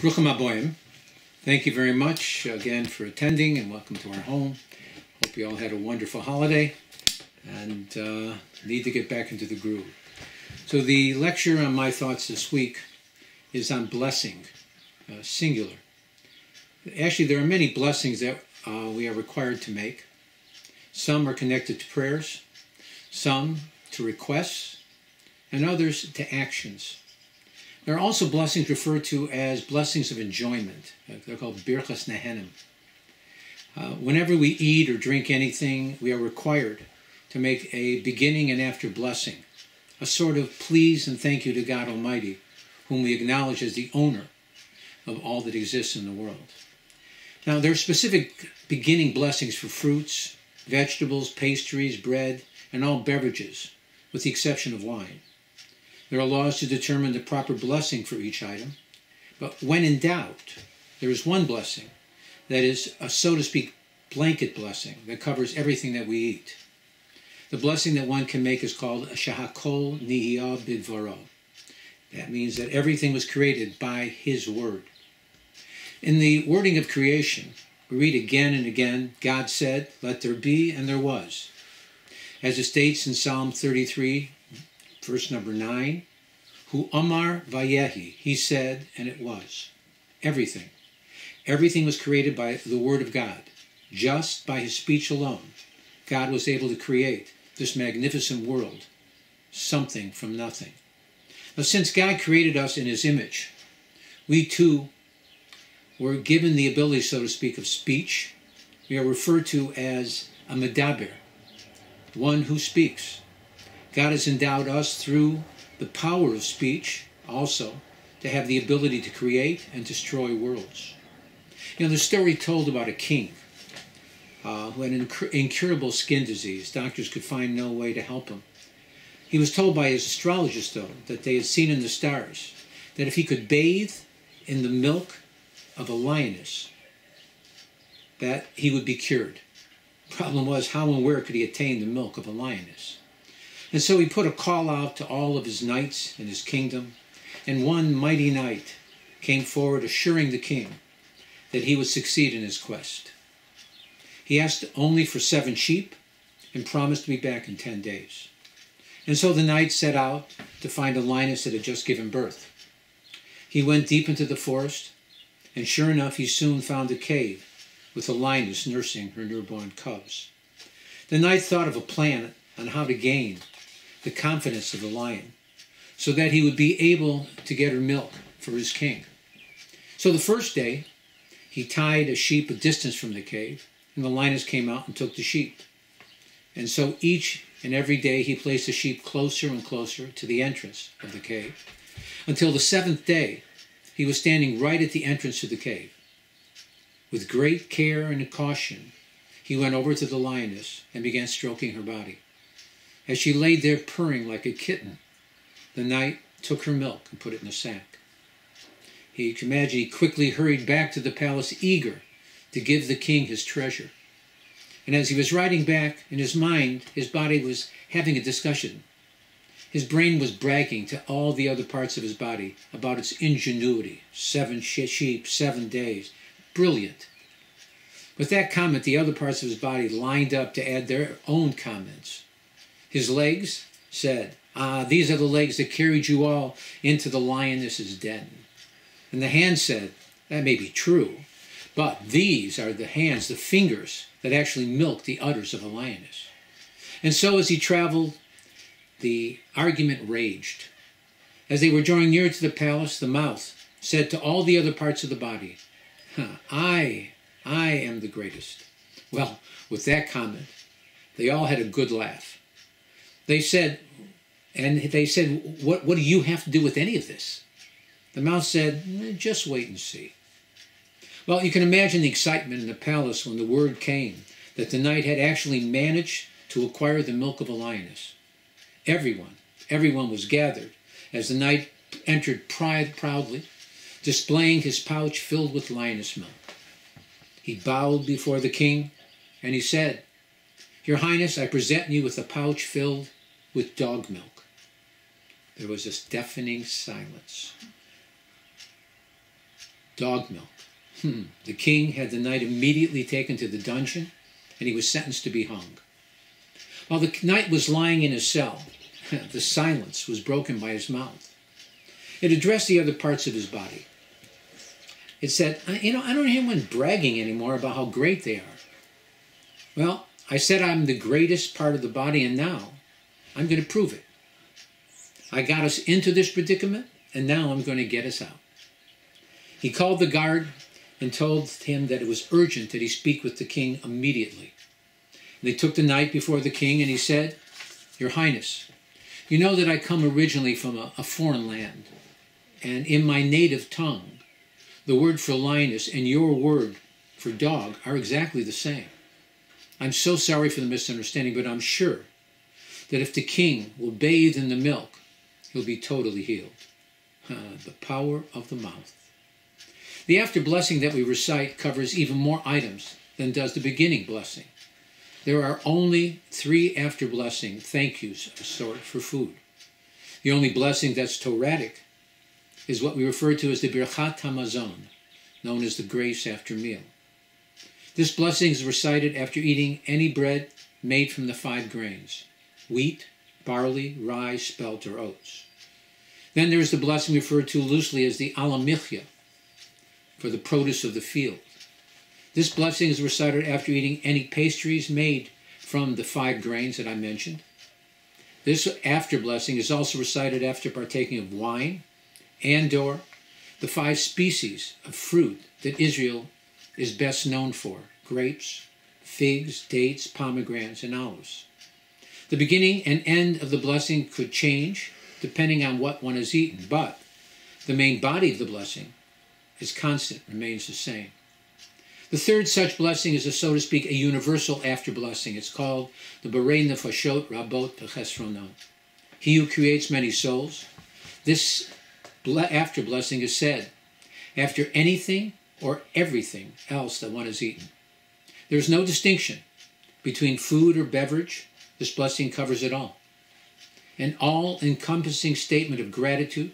Bruchim Habaim. Thank you very much again for attending, and welcome to our home. Hope you all had a wonderful holiday and need to get back into the groove. So the lecture on my thoughts this week is on blessing, singular. Actually, there are many blessings that we are required to make. Some are connected to prayers, some to requests, and others to actions. There are also blessings referred to as blessings of enjoyment. They're called Birchas Nehenim. Whenever we eat or drink anything, we are required to make a beginning and after blessing, a sort of please and thank you to God Almighty, whom we acknowledge as the owner of all that exists in the world. Now, there are specific beginning blessings for fruits, vegetables, pastries, bread, and all beverages, with the exception of wine. There are laws to determine the proper blessing for each item, but when in doubt, there is one blessing that is a, so to speak, blanket blessing that covers everything that we eat. The blessing that one can make is called Shahakol Nihiyah Bidvaro. That means that everything was created by His word. In the wording of creation, we read again and again, God said, let there be, and there was. As it states in Psalm 33, verse number 9, Hu Amar Vayehi, He said, and it was. Everything. Everything was created by the word of God. Just by His speech alone, God was able to create this magnificent world, something from nothing. Now, since God created us in His image, we too were given the ability, so to speak, of speech. We are referred to as a Medaber, one who speaks. God has endowed us through the power of speech also to have the ability to create and destroy worlds. You know, the story told about a king who had an incurable skin disease. Doctors could find no way to help him. He was told by his astrologist, though, that they had seen in the stars that if he could bathe in the milk of a lioness, that he would be cured. Problem was, how and where could he attain the milk of a lioness? And so he put a call out to all of his knights in his kingdom, and one mighty knight came forward assuring the king that he would succeed in his quest. He asked only for 7 sheep and promised to be back in 10 days. And so the knight set out to find a lioness that had just given birth. He went deep into the forest, and sure enough, he soon found a cave with a lioness nursing her newborn cubs. The knight thought of a plan on how to gain the confidence of the lion so that he would be able to get her milk for his king. So the first day, he tied a sheep a distance from the cave, and the lioness came out and took the sheep. And so each and every day he placed the sheep closer and closer to the entrance of the cave, until the 7th day he was standing right at the entrance to the cave. With great care and caution, he went over to the lioness and began stroking her body. As she lay there purring like a kitten, the knight took her milk and put it in a sack. You can imagine he quickly hurried back to the palace, eager to give the king his treasure. And as he was riding back, in his mind, his body was having a discussion. His brain was bragging to all the other parts of his body about its ingenuity. 7 sheep, 7 days. Brilliant. With that comment, the other parts of his body lined up to add their own comments. His legs said, ah, these are the legs that carried you all into the lioness's den. And the hand said, that may be true, but these are the hands, the fingers, that actually milked the udders of a lioness. And so as he traveled, the argument raged. As they were drawing near to the palace, the mouth said to all the other parts of the body, I am the greatest. Well, with that comment, they all had a good laugh. They said, what do you have to do with any of this? The mouth said, just wait and see. Well, you can imagine the excitement in the palace when the word came that the knight had actually managed to acquire the milk of a lioness. Everyone was gathered as the knight entered proudly, displaying his pouch filled with lioness milk. He bowed before the king, and he said, Your Highness, I present you with a pouch filled with dog milk. There was a deafening silence. Dog milk. The king had the knight immediately taken to the dungeon, and he was sentenced to be hung. While the knight was lying in his cell, the silence was broken by his mouth. It addressed the other parts of his body. It said, I don't hear anyone bragging anymore about how great they are. Well, I said I'm the greatest part of the body, and now I'm going to prove it. I got us into this predicament, and now I'm going to get us out. He called the guard and told him that it was urgent that he speak with the king immediately. They took the knight before the king, and he said, Your Highness, you know that I come originally from a foreign land, and in my native tongue, the word for lioness and your word for dog are exactly the same. I'm so sorry for the misunderstanding, but I'm sure that if the king will bathe in the milk, he'll be totally healed. The power of the mouth. The after blessing that we recite covers even more items than does the beginning blessing. There are only 3 after blessing thank yous of a sort for food. The only blessing that's Torahic is what we refer to as the Birchat Hamazon, known as the grace after meal. This blessing is recited after eating any bread made from the 5 grains, wheat, barley, rye, spelt, or oats. Then there is the blessing referred to loosely as the Al ha'michya, for the produce of the field. This blessing is recited after eating any pastries made from the 5 grains that I mentioned. This after blessing is also recited after partaking of wine and or the 5 species of fruit that Israel is best known for, grapes, figs, dates, pomegranates, and olives. The beginning and end of the blessing could change depending on what one has eaten, but the main body of the blessing is constant, remains the same. The 3rd such blessing is, so to speak, a universal after-blessing. It's called the Borei Nefashot Rabot Vechesronon. He who creates many souls. This after-blessing is said after anything or everything else that one has eaten. There is no distinction between food or beverage. This blessing covers it all. An all-encompassing statement of gratitude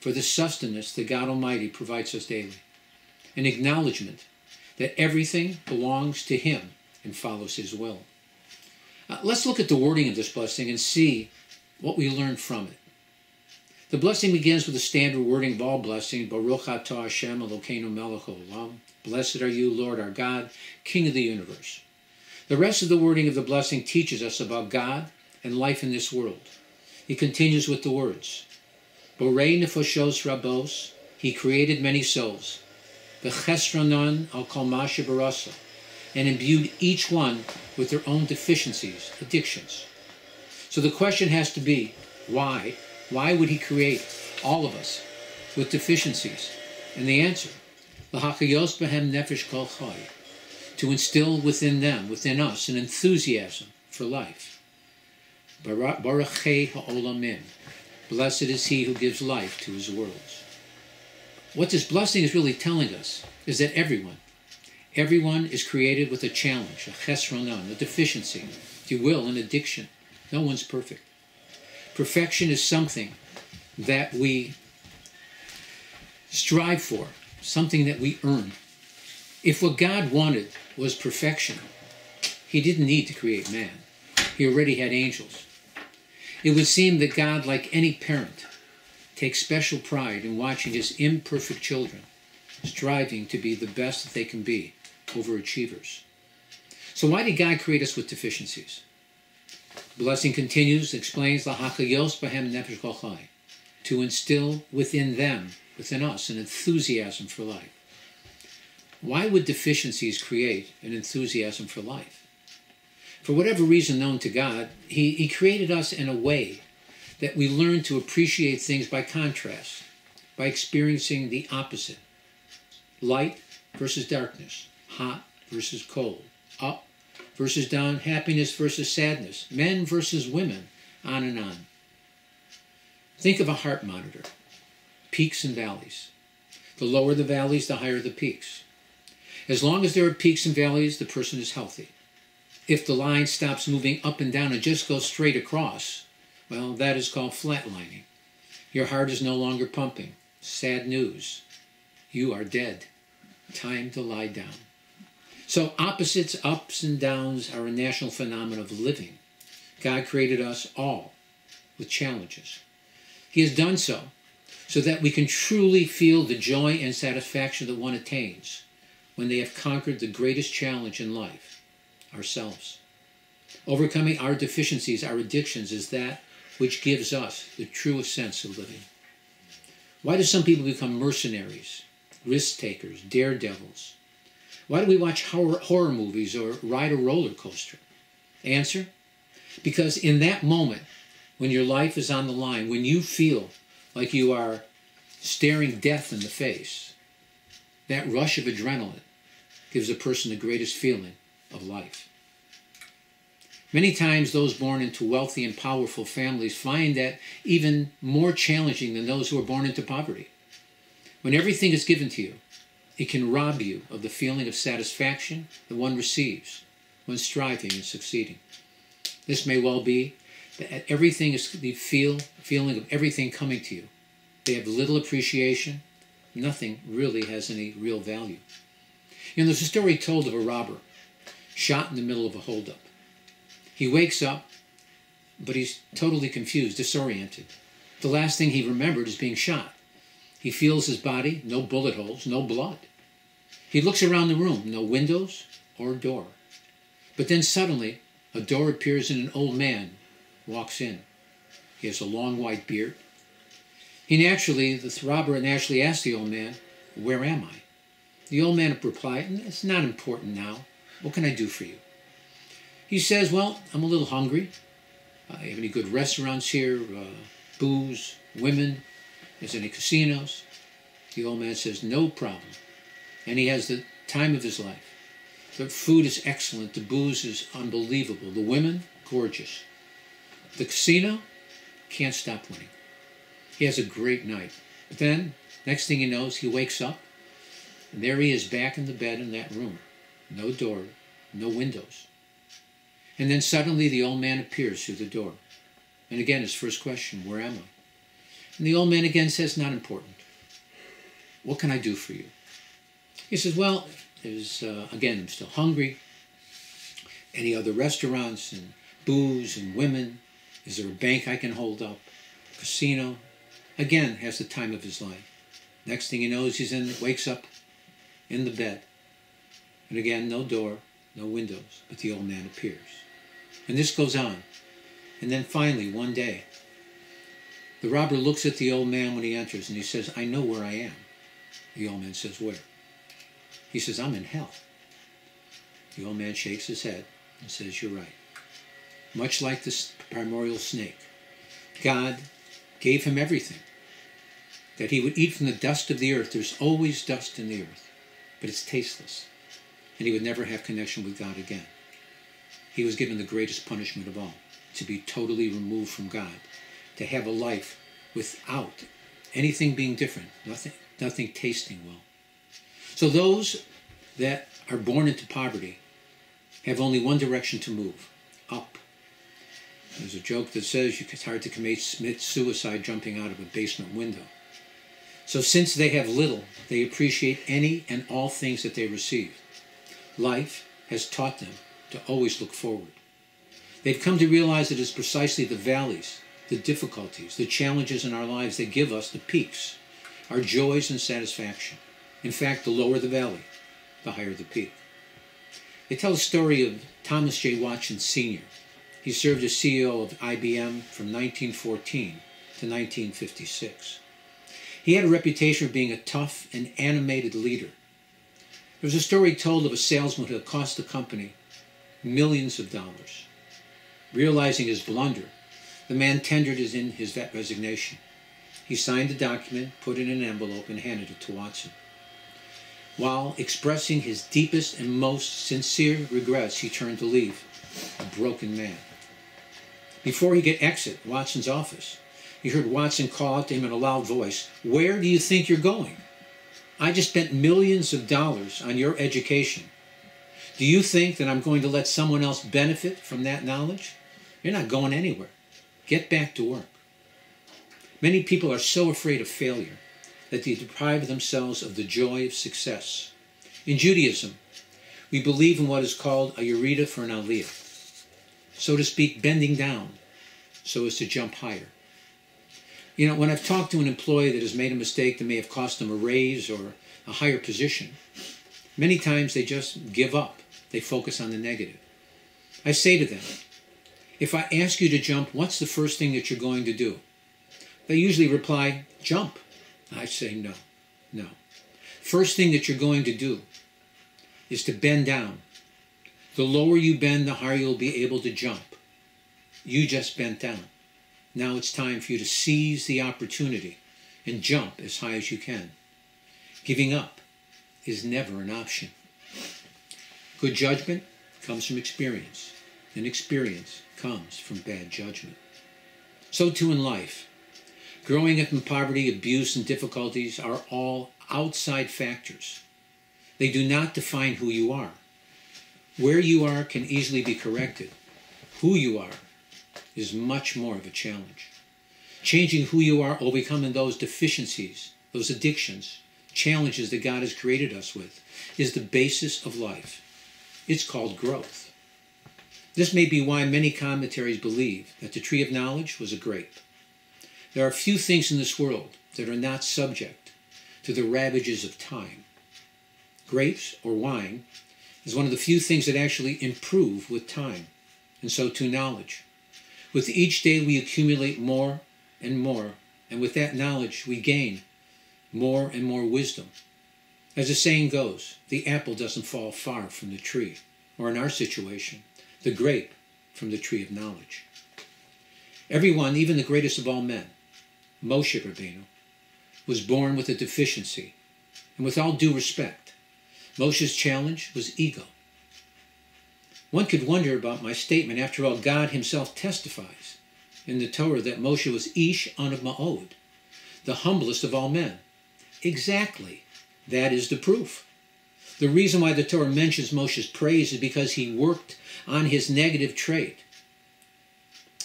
for the sustenance that God Almighty provides us daily. An acknowledgement that everything belongs to Him and follows His will. Let's look at the wording of this blessing and see what we learn from it. The blessing begins with the standard wording of all blessings, Baruch Atah Hashem, Elokeinu Melech HaOlam. Blessed are you, Lord our God, King of the universe. The rest of the wording of the blessing teaches us about God and life in this world. He continues with the words, Borei Nefashot Rabot, He created many souls. V'chesronon al kol mashe barasa, and imbued each one with their own deficiencies, addictions. So the question has to be, why? Why would He create all of us with deficiencies? And the answer, L'hachayos b'hem nefesh kol choy, to instill within them, within us, an enthusiasm for life. Baruch ha'olam Mem, blessed is He who gives life to His worlds. What this blessing is really telling us is that everyone is created with a challenge, a chesronon, a deficiency, if you will, an addiction. No one's perfect. Perfection is something that we strive for, something that we earn. If what God wanted was perfection, He didn't need to create man. He already had angels. It would seem that God, like any parent, takes special pride in watching His imperfect children, striving to be the best that they can be, overachievers. So why did God create us with deficiencies? The blessing continues, explains, L'hachayos b'hem nefesh kol chai, to instill within them, within us, an enthusiasm for life. Why would deficiencies create an enthusiasm for life? For whatever reason known to God, He created us in a way that we learn to appreciate things by contrast, by experiencing the opposite. Light versus darkness, hot versus cold, up versus down, happiness versus sadness, men versus women, on and on. Think of a heart monitor, peaks and valleys. The lower the valleys, the higher the peaks. As long as there are peaks and valleys, the person is healthy. If the line stops moving up and down and just goes straight across, well, that is called flatlining. Your heart is no longer pumping. Sad news. You are dead. Time to lie down. So opposites, ups and downs, are a national phenomenon of living. God created us all with challenges. He has done so, so that we can truly feel the joy and satisfaction that one attains when they have conquered the greatest challenge in life, ourselves. Overcoming our deficiencies, our addictions, is that which gives us the truest sense of living. Why do some people become mercenaries, risk-takers, daredevils? Why do we watch horror movies or ride a roller coaster? Answer: because in that moment, when your life is on the line, when you feel like you are staring death in the face, that rush of adrenaline gives a person the greatest feeling of life. Many times those born into wealthy and powerful families find that even more challenging than those who are born into poverty. When everything is given to you, it can rob you of the feeling of satisfaction that one receives when striving and succeeding. This may well be that everything is the feeling of everything coming to you. They have little appreciation. Nothing really has any real value. You know, there's a story told of a robber shot in the middle of a holdup. He wakes up, but he's totally confused, disoriented. The last thing he remembered is being shot. He feels his body, no bullet holes, no blood. He looks around the room, no windows or door. But then suddenly, a door appears and an old man walks in. He has a long white beard. The robber naturally asks the old man, "Where am I?" The old man replied, "It's not important now. What can I do for you?" He says, "Well, I'm a little hungry. You have any good restaurants here, booze, women? Is there any casinos?" The old man says, "No problem." And he has the time of his life. The food is excellent. The booze is unbelievable. The women, gorgeous. The casino, can't stop winning. He has a great night. But then, next thing he knows, he wakes up, and there he is back in the bed in that room. No door, no windows. And then suddenly the old man appears through the door. And again, his first question, "Where am I?" And the old man again says, "Not important. What can I do for you?" He says, "Well, again, I'm still hungry. Any other restaurants and booze and women? Is there a bank I can hold up? Casino?" Again, has the time of his life. Next thing he knows, wakes up in the bed. And again, no door, no windows, but the old man appears. And this goes on. And then finally, one day, the robber looks at the old man when he enters, and he says, "I know where I am." The old man says, "Where?" He says, "I'm in hell." The old man shakes his head and says, "You're right." Much like this primordial snake, God gave him everything, that he would eat from the dust of the earth. There's always dust in the earth, but it's tasteless, and he would never have connection with God again. He was given the greatest punishment of all, to be totally removed from God, to have a life without anything being different, nothing tasting well. So those that are born into poverty have only one direction to move: up. There's a joke that says it's hard to commit suicide jumping out of a basement window. So since they have little, they appreciate any and all things that they receive. Life has taught them to always look forward. They've come to realize it is precisely the valleys, the difficulties, the challenges in our lives that give us the peaks, our joys and satisfaction. In fact, the lower the valley, the higher the peak. They tell the story of Thomas J. Watson, Sr. He served as CEO of IBM from 1914 to 1956. He had a reputation for being a tough and animated leader. There was a story told of a salesman who had cost the company millions of dollars. Realizing his blunder, the man tendered in his resignation. He signed the document, put it in an envelope, and handed it to Watson. While expressing his deepest and most sincere regrets, he turned to leave, a broken man. Before he could exit Watson's office, he heard Watson call out to him in a loud voice, "Where do you think you're going? I just spent millions of dollars on your education. Do you think that I'm going to let someone else benefit from that knowledge? You're not going anywhere. Get back to work." Many people are so afraid of failure that they deprive themselves of the joy of success. In Judaism, we believe in what is called a Yerida for an aliyah, so to speak, bending down so as to jump higher. You know, when I've talked to an employee that has made a mistake that may have cost them a raise or a higher position, many times they just give up. They focus on the negative. I say to them, if I ask you to jump, what's the first thing that you're going to do? They usually reply, jump. I say no. First thing that you're going to do is to bend down. The lower you bend, the higher you'll be able to jump. You just bent down. Now it's time for you to seize the opportunity and jump as high as you can. Giving up is never an option. Good judgment comes from experience, and experience comes from bad judgment. So too in life. Growing up in poverty, abuse, and difficulties are all outside factors. They do not define who you are. Where you are can easily be corrected. Who you are is much more of a challenge. Changing who you are, overcoming those deficiencies, those addictions, challenges that God has created us with, is the basis of life. It's called growth. This may be why many commentaries believe that the tree of knowledge was a grape. There are few things in this world that are not subject to the ravages of time. Grapes or wine is one of the few things that actually improve with time, and so too knowledge. With each day we accumulate more and more, and with that knowledge we gain more and more wisdom. As the saying goes, the apple doesn't fall far from the tree, or in our situation, the grape from the tree of knowledge. Everyone, even the greatest of all men, Moshe Rabbeinu, was born with a deficiency, and with all due respect, Moshe's challenge was ego. One could wonder about my statement. After all, God himself testifies in the Torah that Moshe was Ish Anav Ma'od, the humblest of all men. Exactly, that is the proof. The reason why the Torah mentions Moshe's praise is because he worked on his negative trait,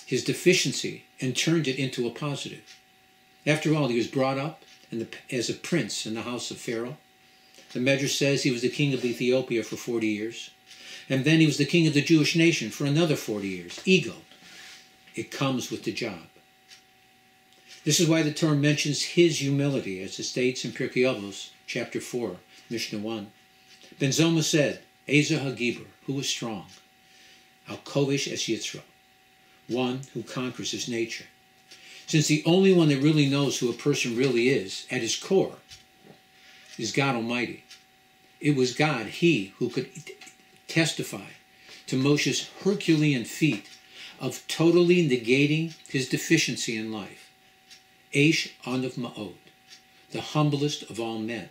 his deficiency, and turned it into a positive. After all, he was brought up as a prince in the house of Pharaoh. The Medrash says he was the king of Ethiopia for 40 years, and then he was the king of the Jewish nation for another 40 years. Ego. It comes with the job. This is why the Torah mentions his humility, as it states in Pirkei Avos, chapter 4, Mishnah 1. Ben Zoma said, Eizeh HaGiber, who is strong, Al-Kovish es Yitzra, one who conquers his nature. Since the only one that really knows who a person really is, at his core, is God Almighty. It was God, he, who could testify to Moshe's Herculean feat of totally negating his deficiency in life. Ish Anav Ma'od, the humblest of all men.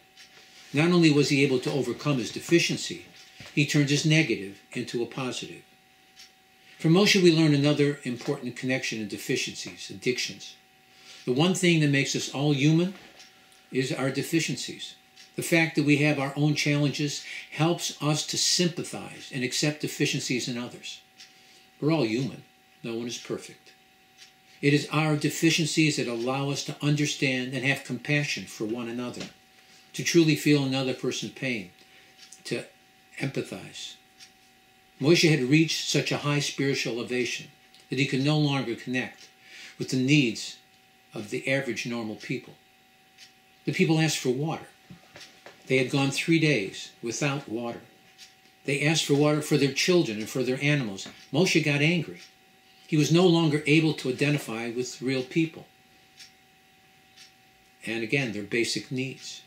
Not only was he able to overcome his deficiency, he turned his negative into a positive. From Moshe we learn another important connection in deficiencies, addictions. The one thing that makes us all human is our deficiencies. The fact that we have our own challenges helps us to sympathize and accept deficiencies in others. We're all human. No one is perfect. It is our deficiencies that allow us to understand and have compassion for one another, to truly feel another person's pain, to empathize. Moshe had reached such a high spiritual elevation that he could no longer connect with the needs of the average normal people. The people asked for water. They had gone 3 days without water. They asked for water for their children and for their animals. Moshe got angry. He was no longer able to identify with real people and, again, their basic needs.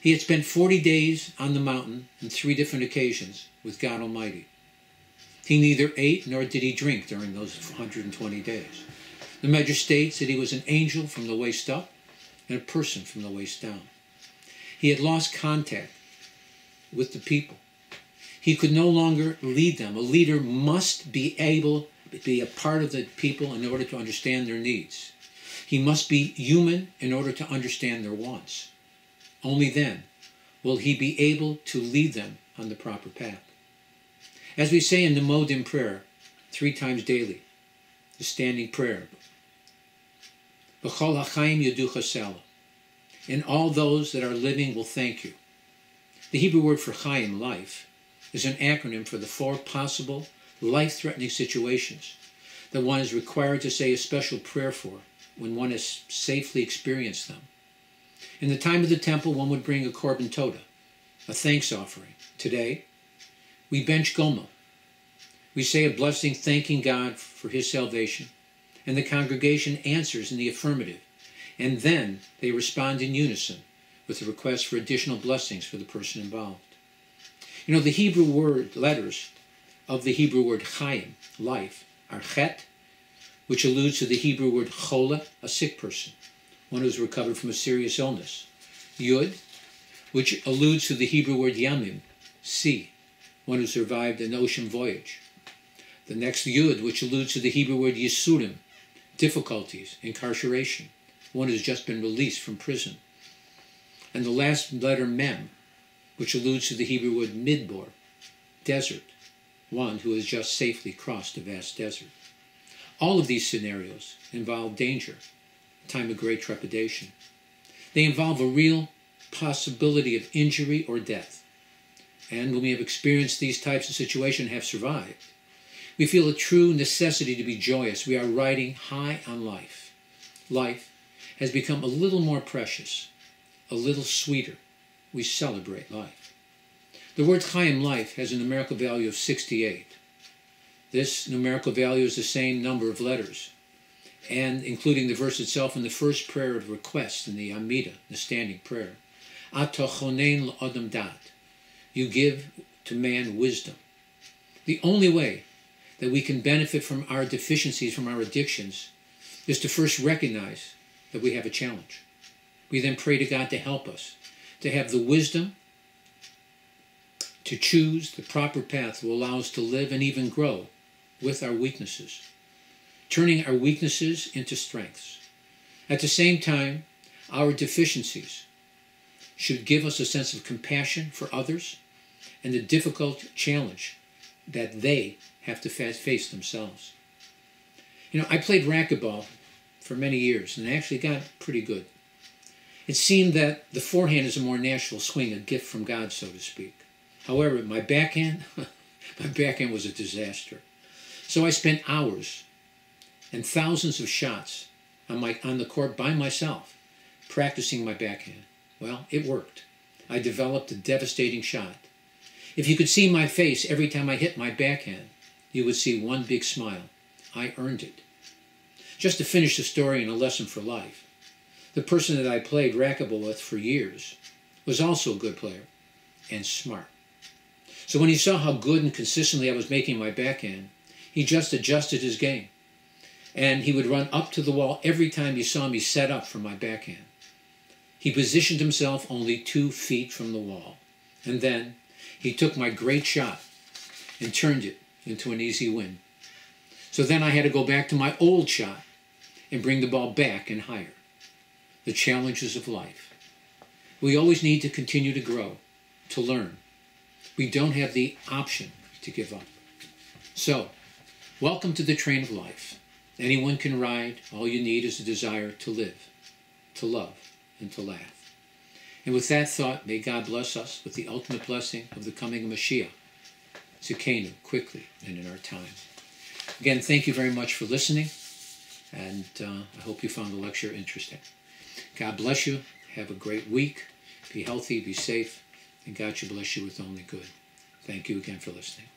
He had spent 40 days on the mountain on 3 different occasions with God Almighty. He neither ate nor did he drink during those 120 days. The Medrash states that he was an angel from the waist up and a person from the waist down. He had lost contact with the people. He could no longer lead them. A leader must be able to be a part of the people in order to understand their needs. He must be human in order to understand their wants. Only then will he be able to lead them on the proper path. As we say in the Modim prayer 3 times daily, the standing prayer, B'chol hachaim yidu chassel, and all those that are living will thank you. The Hebrew word for Chayim, life, is an acronym for the four possible life-threatening situations that one is required to say a special prayer for when one has safely experienced them. In the time of the temple, one would bring a Korban todah, a thanks offering. Today, we bench gomel. We say a blessing thanking God for his salvation, and the congregation answers in the affirmative, and then they respond in unison with a request for additional blessings for the person involved. You know, the Hebrew word letters of the Hebrew word chayim, life, are Chet, which alludes to the Hebrew word chola, a sick person, one who is recovered from a serious illness. Yud, which alludes to the Hebrew word yamim, sea, one who survived an ocean voyage. The next Yud, which alludes to the Hebrew word Yesurim, difficulties, incarceration, one who's just been released from prison. And the last letter Mem, which alludes to the Hebrew word Midbor, desert, one who has just safely crossed a vast desert. All of these scenarios involve danger, a time of great trepidation. They involve a real possibility of injury or death. And when we have experienced these types of situations, have survived, we feel a true necessity to be joyous. We are riding high on life. Life has become a little more precious, a little sweeter. We celebrate life. The word Chayim, life, has a numerical value of 68. This numerical value is the same number of letters, and including the verse itself in the first prayer of request in the Amidah, the standing prayer. Atah chonein l'odam dat. You give to man wisdom. The only way that we can benefit from our deficiencies, from our addictions, is to first recognize that we have a challenge. We then pray to God to help us, to have the wisdom to choose the proper path that will allow us to live and even grow with our weaknesses, turning our weaknesses into strengths. At the same time, our deficiencies should give us a sense of compassion for others and the difficult challenge that they have to face themselves. You know, I played racquetball for many years, and I actually got pretty good. It seemed that the forehand is a more natural swing, a gift from God, so to speak. However, my backhand, my backhand was a disaster. So I spent hours and thousands of shots on the court by myself, practicing my backhand. Well, it worked. I developed a devastating shot. If you could see my face every time I hit my backhand, you would see one big smile. I earned it. Just to finish the story and a lesson for life, the person that I played racquetball with for years was also a good player and smart. So when he saw how good and consistently I was making my backhand, he just adjusted his game. And he would run up to the wall every time he saw me set up for my backhand. He positioned himself only 2 feet from the wall. And then he took my great shot and turned it into an easy win. So then I had to go back to my old shot and bring the ball back and higher. The challenges of life. We always need to continue to grow, to learn. We don't have the option to give up. So, welcome to the train of life. Anyone can ride. All you need is a desire to live, to love, and to laugh. And with that thought, may God bless us with the ultimate blessing of the coming of Mashiach, Zikeinu, quickly and in our time. Again, thank you very much for listening, and I hope you found the lecture interesting. God bless you. Have a great week. Be healthy, be safe, and God should bless you with only good. Thank you again for listening.